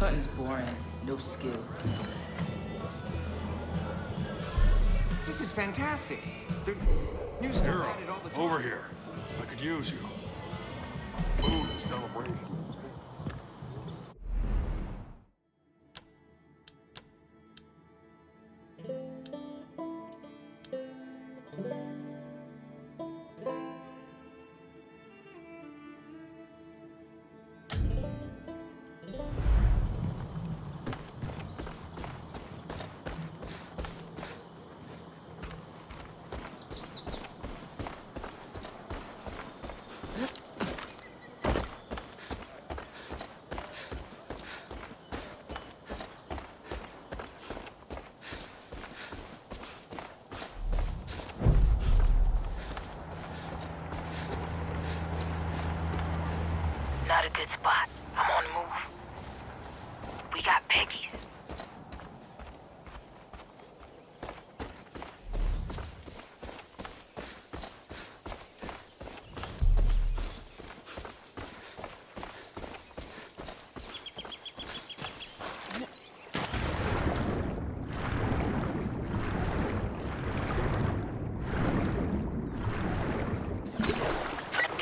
Hunting's boring. No skill. This is fantastic. The new stuff Girl, added all the time. Over here. I could use you. Food is still waiting.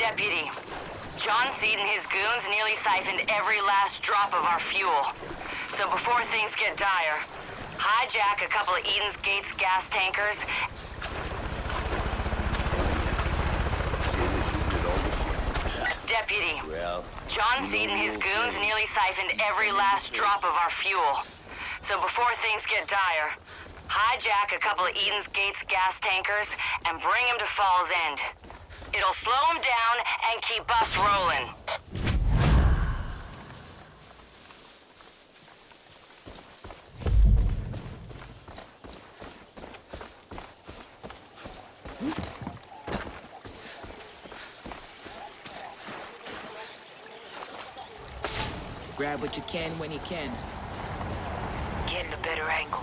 Deputy, John Seed and his goons nearly siphoned every last drop of our fuel. So before things get dire, hijack a couple of Eden's Gates gas tankers. Deputy, John Seed and his goons nearly siphoned every last drop of our fuel. So before things get dire, hijack a couple of Eden's Gates gas tankers and bring them to Falls End. It'll slow them down and keep us rolling. Grab what you can when you can. Getting a better angle.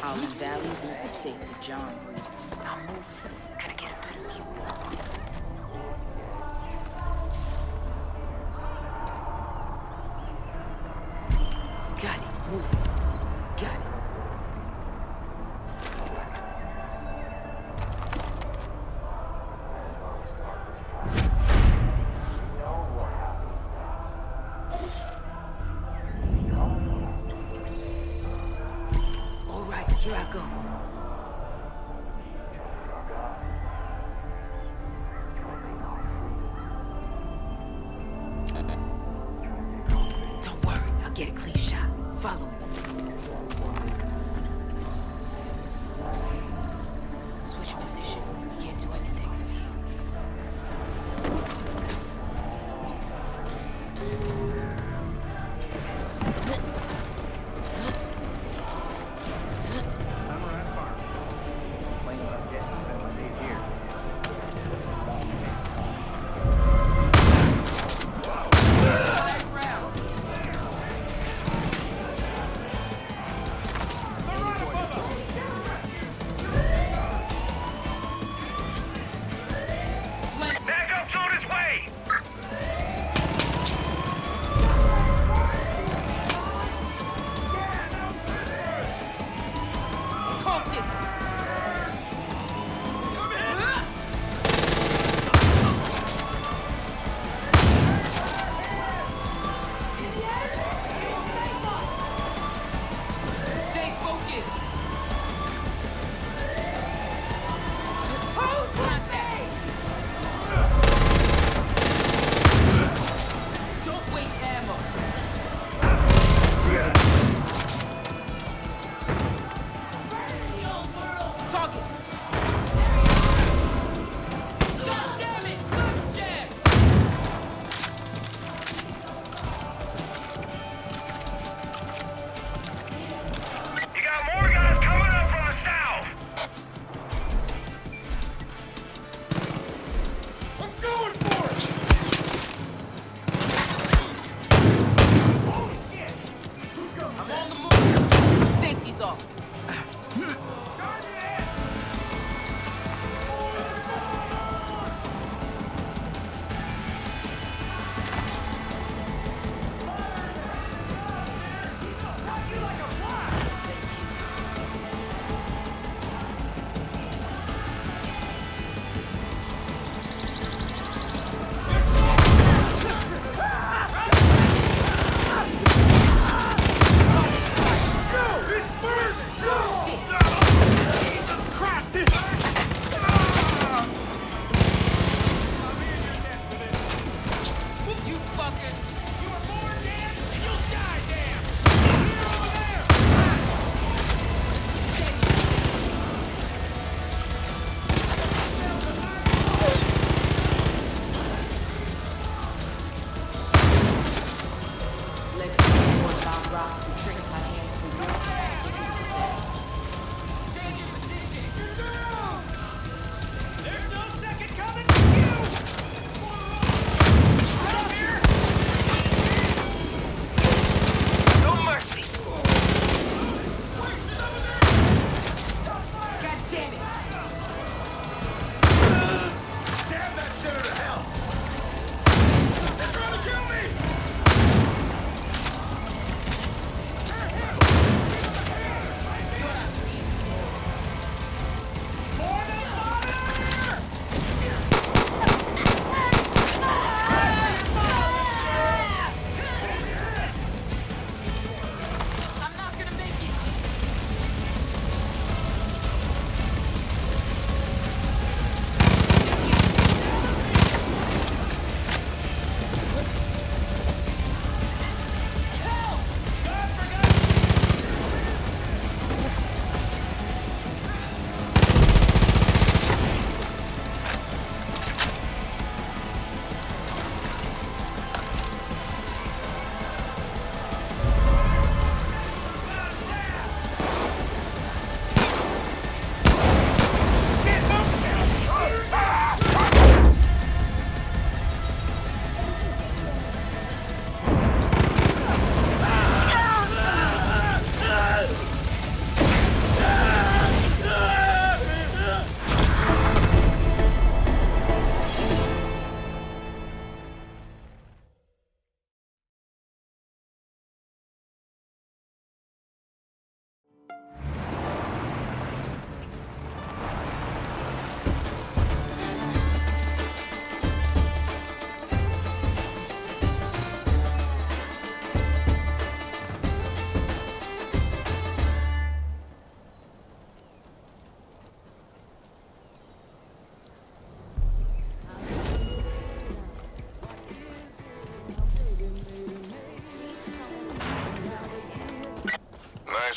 The valley will be safe for John. I'm moving. Gonna get a better view. Got it. Moving. Got it. get a clean shot. Follow me. Switch position. Can't do anything from here. Sunrise Farms. Complain about getting spent my days here. Whoa! Round.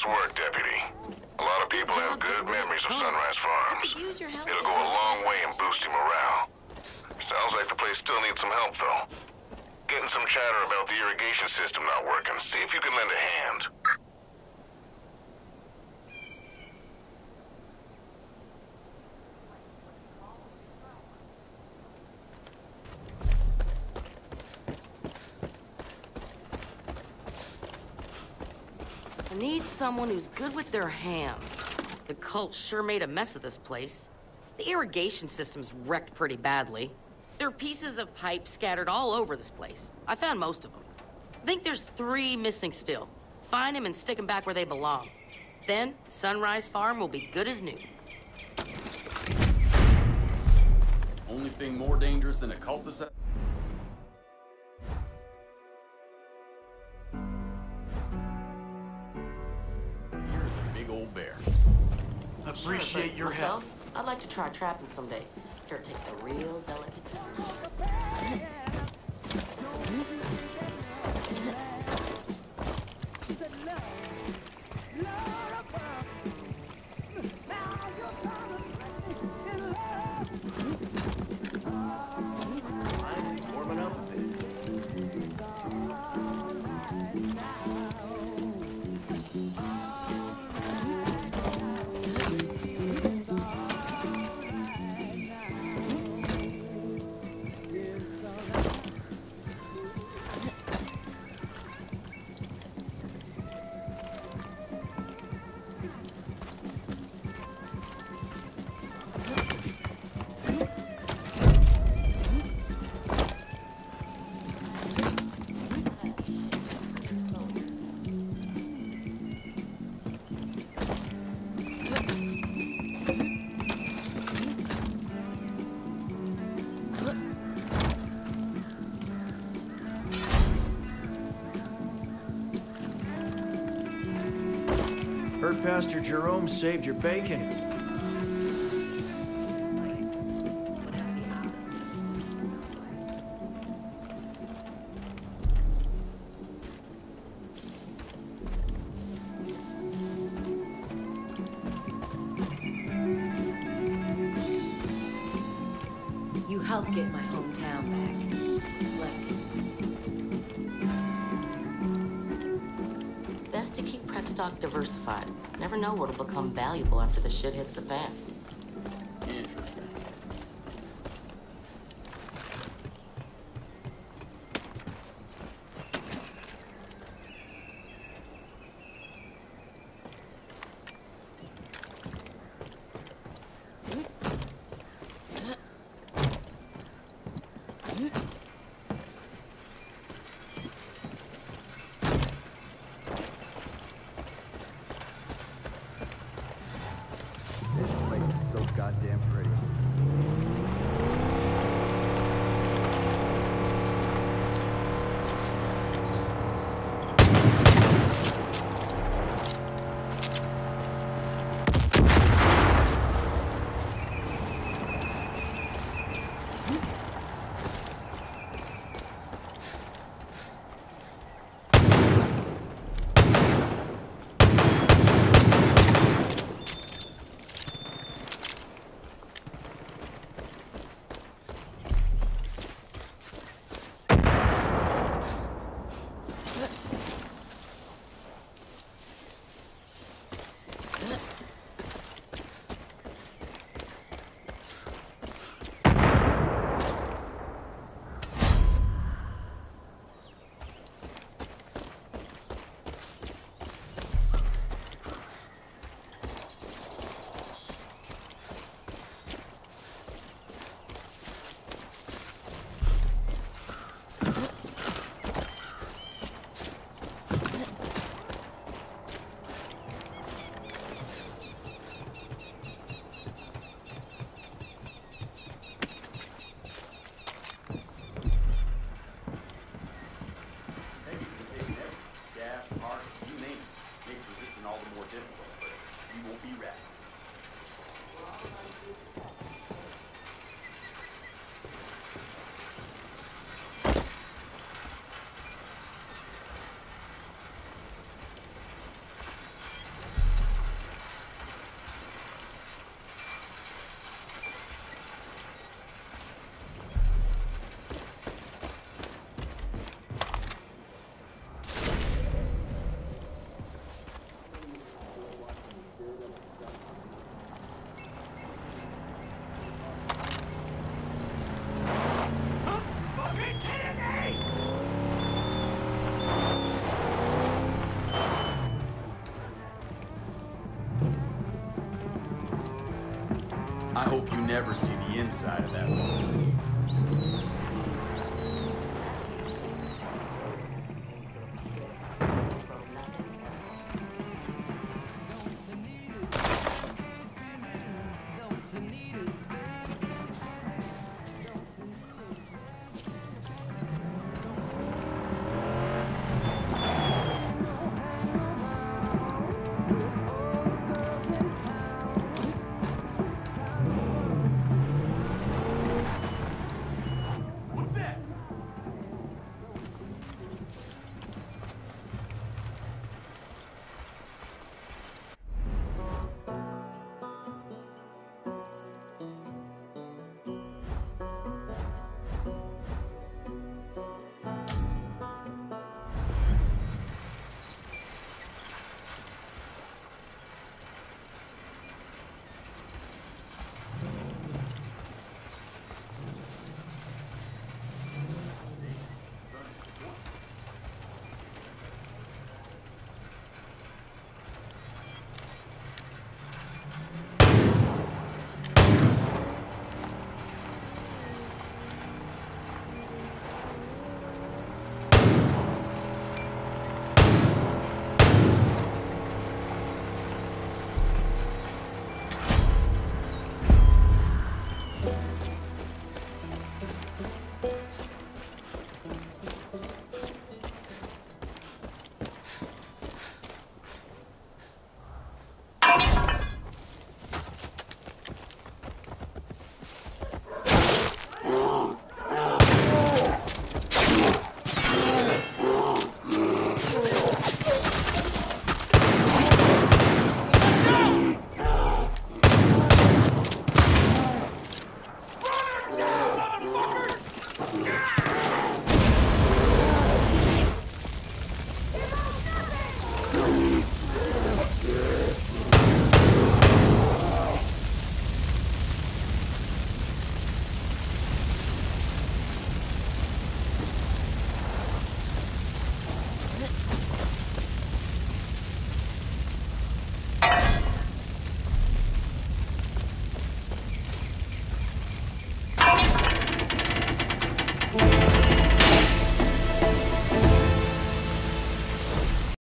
Nice work, Deputy. A lot of people have good memories of Sunrise Farms. It'll go a long way in boosting morale. Sounds like the place still needs some help, though. Getting some chatter about the irrigation system not working. See if you can lend a hand. I need someone who's good with their hands. The cult sure made a mess of this place. The irrigation system's wrecked pretty badly. There are pieces of pipe scattered all over this place. I found most of them. I think there's 3 missing still. Find them and stick them back where they belong. Then, Sunrise Farm will be good as new. Only thing more dangerous than a cult is that... Here's a big old bear. Appreciate your help. I'd like to try trapping someday. Sure takes a real delicate time. Pastor Jerome saved your bacon. You helped get my hometown back. Bless you. Best to keep prep stock diversified. Never know what'll become valuable after the shit hits the fan. Interesting. I hope you never see the inside of that building.